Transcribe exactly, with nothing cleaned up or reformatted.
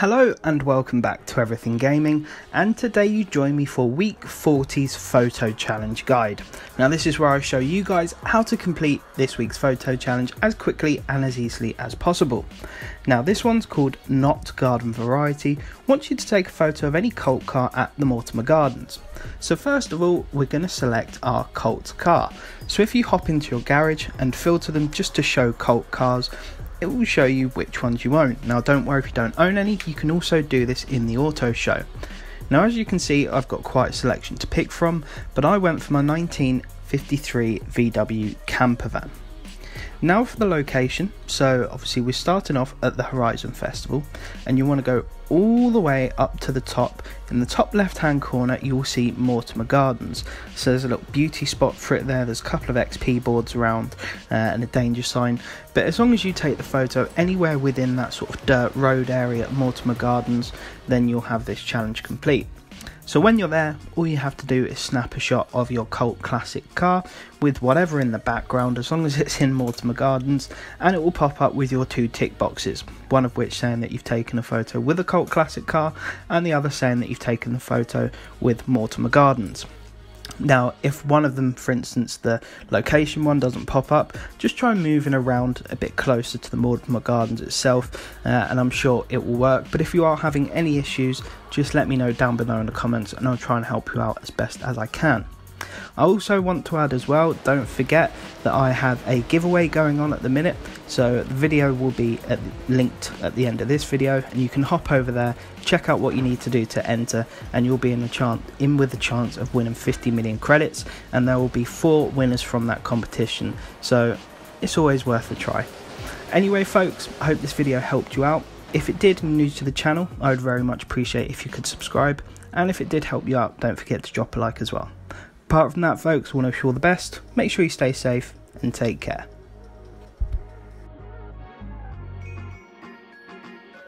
Hello and welcome back to Everything Gaming, and today you join me for week forty's photo challenge guide. Now this is where I show you guys how to complete this week's photo challenge as quickly and as easily as possible. Now this one's called Not Garden Variety, wants you to take a photo of any cult car at the Mortimer Gardens. So first of all we're going to select our cult car. So if you hop into your garage and filter them just to show cult cars, it will show you which ones you own. Now don't worry if you don't own any, you can also do this in the auto show. Now as you can see I've got quite a selection to pick from, but I went for my nineteen fifty-three V W camper van. Now for the location, so obviously we're starting off at the Horizon Festival, and you want to go all the way up to the top. In the top left hand corner you will see Mortimer Gardens, so there's a little beauty spot for it there, there's a couple of X P boards around uh, and a danger sign, but as long as you take the photo anywhere within that sort of dirt road area at Mortimer Gardens, then you'll have this challenge complete. So when you're there, all you have to do is snap a shot of your cult classic car with whatever in the background, as long as it's in Mortimer Gardens, and it will pop up with your two tick boxes, one of which saying that you've taken a photo with a cult classic car and the other saying that you've taken the photo with Mortimer Gardens. Now if one of them, for instance the location one, doesn't pop up, just try moving around a bit closer to the Mortimer Gardens itself uh, and I'm sure it will work. But if you are having any issues, just let me know down below in the comments and I'll try and help you out as best as I can. I also want to add as well, don't forget that I have a giveaway going on at the minute, so the video will be at, linked at the end of this video, and you can hop over there, check out what you need to do to enter, and you'll be in, a chance, in with the chance of winning fifty million credits, and there will be four winners from that competition, so it's always worth a try. Anyway folks, I hope this video helped you out. If it did and you're new to the channel, I would very much appreciate if you could subscribe, and if it did help you out, don't forget to drop a like as well. Apart from that folks, I want to wish you all the best, make sure you stay safe and take care.